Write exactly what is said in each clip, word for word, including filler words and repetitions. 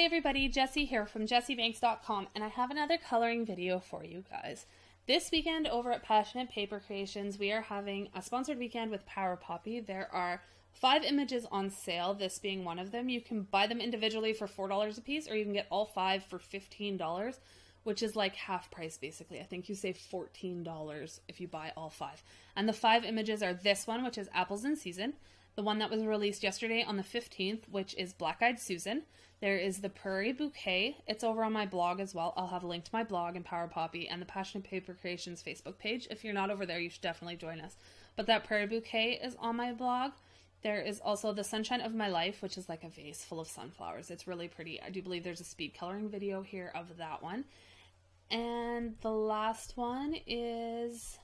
Hi everybody, Jessie here from jessie banks dot com, and I have another coloring video for you guys. This weekend over at Passionate Paper Creations, we are having a sponsored weekend with Power Poppy. There are five images on sale, this being one of them. You can buy them individually for four dollars a piece, or you can get all five for fifteen dollars, which is like half price basically. I think you save fourteen dollars if you buy all five. And the five images are this one, which is Apples in Season. The one that was released yesterday on the fifteenth, which is Black-Eyed Susan. There is the Prairie Bouquet. It's over on my blog as well. I'll have linked to my blog and Power Poppy and the Passionate Paper Creations Facebook page. If you're not over there, you should definitely join us. But that Prairie Bouquet is on my blog. There is also the Sunshine of My Life, which is like a vase full of sunflowers. It's really pretty. I do believe there's a speed coloring video here of that one. And the last one is...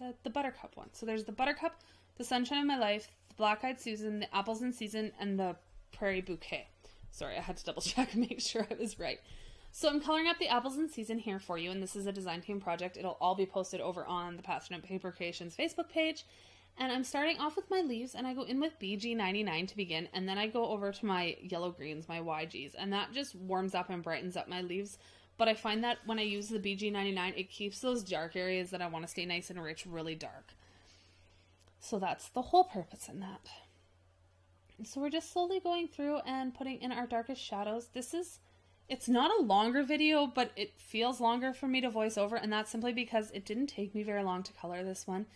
The, the buttercup one. So there's the buttercup, the Sunshine of My Life, the Black-Eyed Susan, the Apples in Season, and the Prairie Bouquet. Sorry, I had to double check and make sure I was right. So I'm coloring up the Apples in Season here for you, and this is a design team project. It'll all be posted over on the Passionate Paper Creations Facebook page. And I'm starting off with my leaves, and I go in with B G ninety-nine to begin, and then I go over to my yellow greens, my Y Gs, and that just warms up and brightens up my leaves. But I find that when I use the B G ninety-nine, it keeps those dark areas that I want to stay nice and rich really dark. So that's the whole purpose in that. And so we're just slowly going through and putting in our darkest shadows. This is, it's not a longer video, but it feels longer for me to voice over. And that's simply because it didn't take me very long to color this one.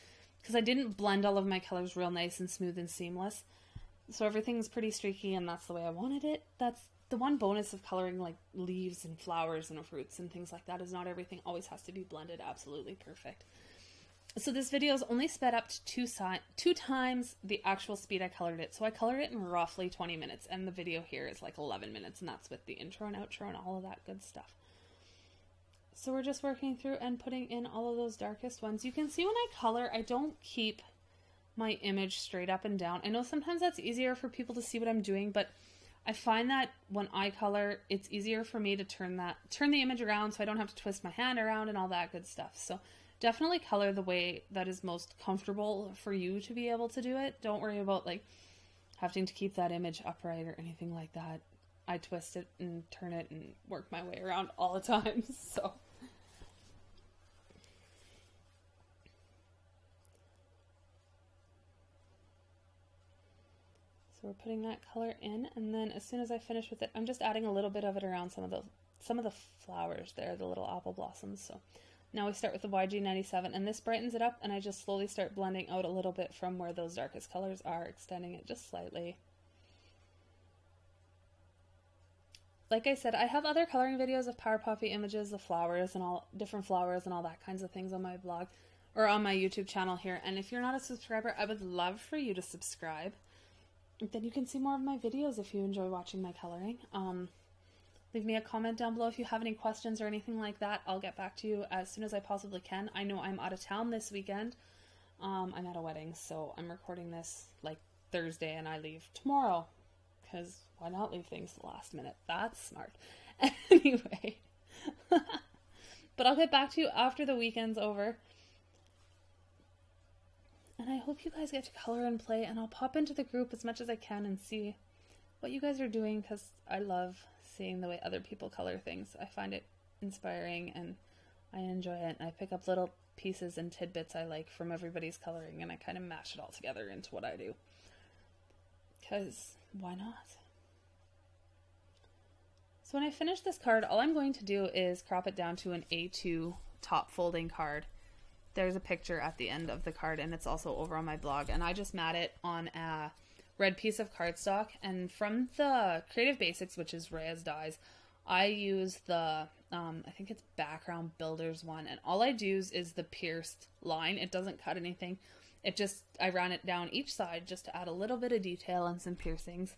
Because I didn't blend all of my colors real nice and smooth and seamless. So everything's pretty streaky, and that's the way I wanted it. That's the one bonus of coloring like leaves and flowers and fruits and things like that, is not everything always has to be blended absolutely perfect. So this video is only sped up to two, si two times the actual speed I colored it. So I colored it in roughly twenty minutes, and the video here is like eleven minutes, and that's with the intro and outro and all of that good stuff. So we're just working through and putting in all of those darkest ones. You can see when I color, I don't keep my image straight up and down. I know sometimes that's easier for people to see what I'm doing, but I find that when I color, it's easier for me to turn that, turn the image around so I don't have to twist my hand around and all that good stuff. So definitely color the way that is most comfortable for you to be able to do it. Don't worry about like having to keep that image upright or anything like that. I twist it and turn it and work my way around all the time. So So we're putting that color in, and then as soon as I finish with it, I'm just adding a little bit of it around some of the some of the flowers there, the little apple blossoms. So now we start with the Y G ninety-seven, and this brightens it up, and I just slowly start blending out a little bit from where those darkest colors are, extending it just slightly. Like I said, I have other coloring videos of Power Poppy images, the flowers and all different flowers and all that kinds of things on my blog or on my YouTube channel here. And if you're not a subscriber, I would love for you to subscribe. Then you can see more of my videos if you enjoy watching my coloring. Um, leave me a comment down below if you have any questions or anything like that. I'll get back to you as soon as I possibly can. I know I'm out of town this weekend. Um, I'm at a wedding, so I'm recording this like Thursday, and I leave tomorrow. Because why not leave things the last minute? That's smart. Anyway. But I'll get back to you after the weekend's over. And I hope you guys get to color and play, and I'll pop into the group as much as I can and see what you guys are doing, because I love seeing the way other people color things. I find it inspiring, and I enjoy it. I pick up little pieces and tidbits I like from everybody's coloring, and I kind of mash it all together into what I do. Because why not? So when I finish this card, all I'm going to do is crop it down to an A two top folding card. There's a picture at the end of the card, and it's also over on my blog, and I just mat it on a red piece of cardstock, and from the Creative Basics, which is Rea's Dies, I use the, um, I think it's Background Builders one, and all I do is the pierced line. It doesn't cut anything. It just, I round it down each side just to add a little bit of detail and some piercings.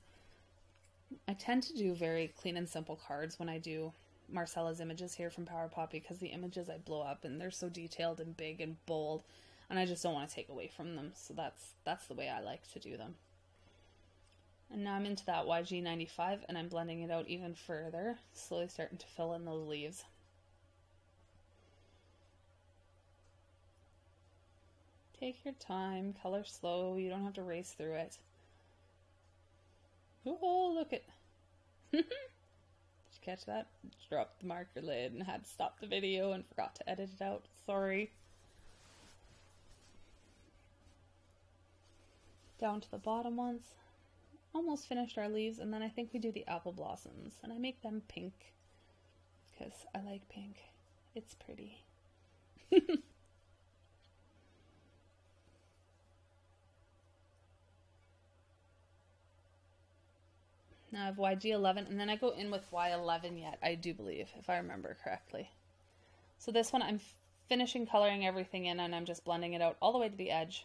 I tend to do very clean and simple cards when I do Marcella's images here from Power Poppy, because the images I blow up and they're so detailed and big and bold, and I just don't want to take away from them, so that's that's the way I like to do them. And now I'm into that Y G ninety-five, and I'm blending it out even further, slowly starting to fill in those leaves. Take your time, color slow, you don't have to race through it. Oh, look at... Did you catch that? Dropped the marker lid and had to stop the video and forgot to edit it out. Sorry. Down to the bottom once. Almost finished our leaves, and then I think we do the apple blossoms, and I make them pink because I like pink. It's pretty. Now I have Y G eleven, and then I go in with Y eleven yet, I do believe, if I remember correctly. So this one I'm finishing coloring everything in, and I'm just blending it out all the way to the edge.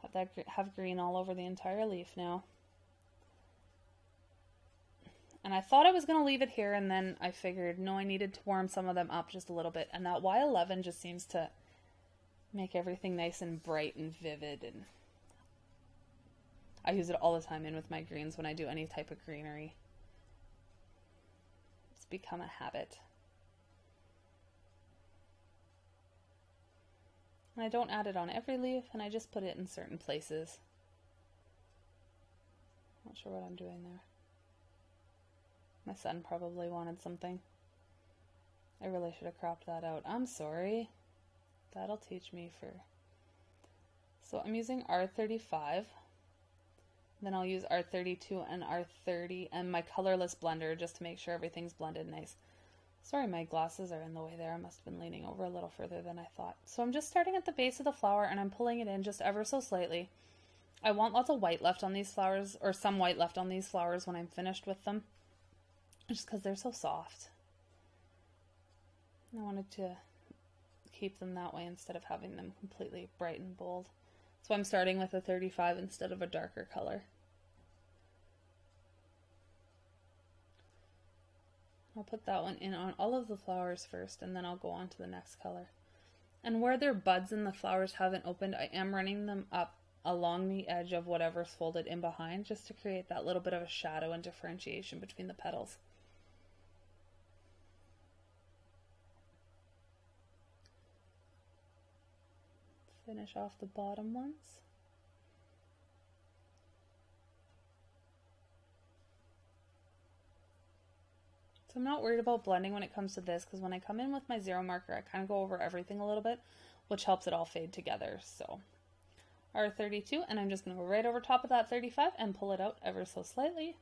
Have that have green all over the entire leaf now. And I thought I was going to leave it here, and then I figured, no, I needed to warm some of them up just a little bit. And that Y eleven just seems to make everything nice and bright and vivid. And I use it all the time in with my greens when I do any type of greenery. It's become a habit. And I don't add it on every leaf, and I just put it in certain places. Not sure what I'm doing there. My son probably wanted something. I really should have cropped that out. I'm sorry. That'll teach me for... So I'm using R thirty-five. Then I'll use R thirty-two and R thirty and my colorless blender just to make sure everything's blended nice. Sorry, my glasses are in the way there. I must have been leaning over a little further than I thought. So I'm just starting at the base of the flower and I'm pulling it in just ever so slightly. I want lots of white left on these flowers, or some white left on these flowers when I'm finished with them. Just because they're so soft. I wanted to keep them that way instead of having them completely bright and bold. So I'm starting with a thirty-five instead of a darker color. I'll put that one in on all of the flowers first, and then I'll go on to the next color. And where their buds and the flowers haven't opened, I am running them up along the edge of whatever's folded in behind, just to create that little bit of a shadow and differentiation between the petals. Finish off the bottom ones. So I'm not worried about blending when it comes to this, because when I come in with my zero marker, I kind of go over everything a little bit, which helps it all fade together. So R thirty-two, and I'm just going to go right over top of that thirty-five and pull it out ever so slightly.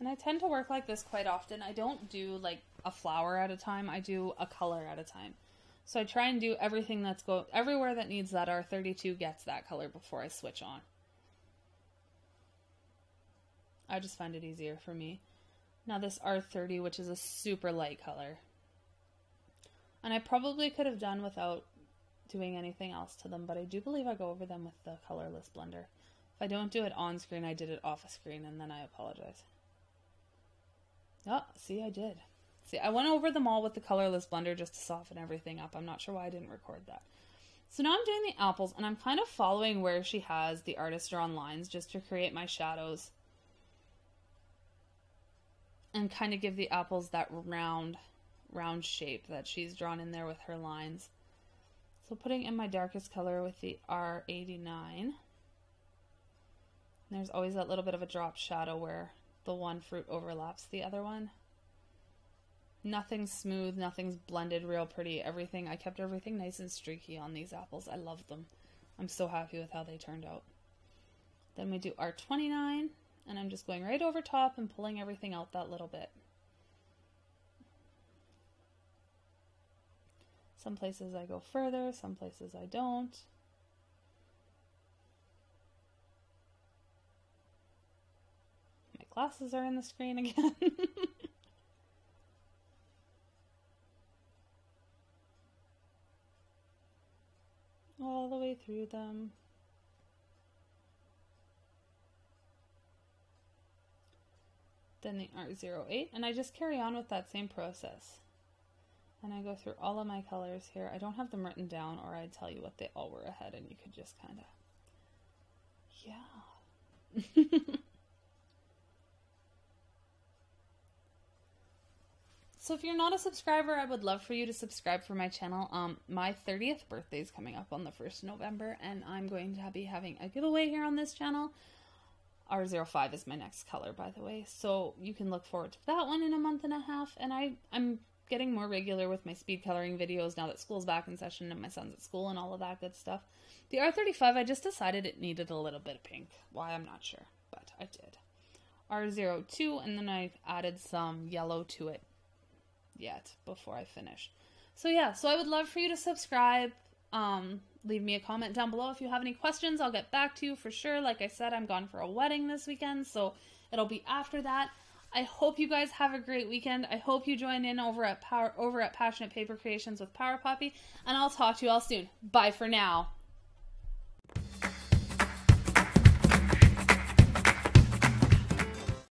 And I tend to work like this quite often. I don't do like a flower at a time. I do a color at a time. So I try and do everything that's go everywhere that needs that R thirty-two gets that color before I switch on. I just find it easier for me. Now this R thirty, which is a super light color. And I probably could have done without doing anything else to them, but I do believe I go over them with the colorless blender. If I don't do it on screen, I did it off screen, and then I apologize. Oh, see, I did. See, I went over them all with the colorless blender just to soften everything up. I'm not sure why I didn't record that. So now I'm doing the apples, and I'm kind of following where she has the artist drawn lines just to create my shadows and kind of give the apples that round, round shape that she's drawn in there with her lines. So putting in my darkest color with the R eighty-nine. There's always that little bit of a drop shadow where the one fruit overlaps the other one. Nothing's smooth, nothing's blended real pretty. Everything, I kept everything nice and streaky on these apples. I love them. I'm so happy with how they turned out. Then we do R twenty-nine, and I'm just going right over top and pulling everything out that little bit. Some places I go further, some places I don't. Glasses are in the screen again. All the way through them. Then the R zero eight, and I just carry on with that same process. and I go through all of my colors here. I don't have them written down or I'd tell you what they all were ahead, and you could just kind of, yeah. So if you're not a subscriber, I would love for you to subscribe for my channel. Um, my thirtieth birthday is coming up on the first of November, and I'm going to be having a giveaway here on this channel. R zero five is my next color, by the way, so you can look forward to that one in a month and a half. And I, I'm getting more regular with my speed coloring videos now that school's back in session and my son's at school and all of that good stuff. The R thirty-five, I just decided it needed a little bit of pink. Why, I'm not sure, but I did. R zero two, and then I added some yellow to it yet before I finish. So yeah, so I would love for you to subscribe. Um, leave me a comment down below if you have any questions. I'll get back to you for sure. Like I said, I'm gone for a wedding this weekend, so it'll be after that. I hope you guys have a great weekend. I hope you join in over at Power over at Passionate Paper Creations with Power Poppy, and I'll talk to you all soon. Bye for now.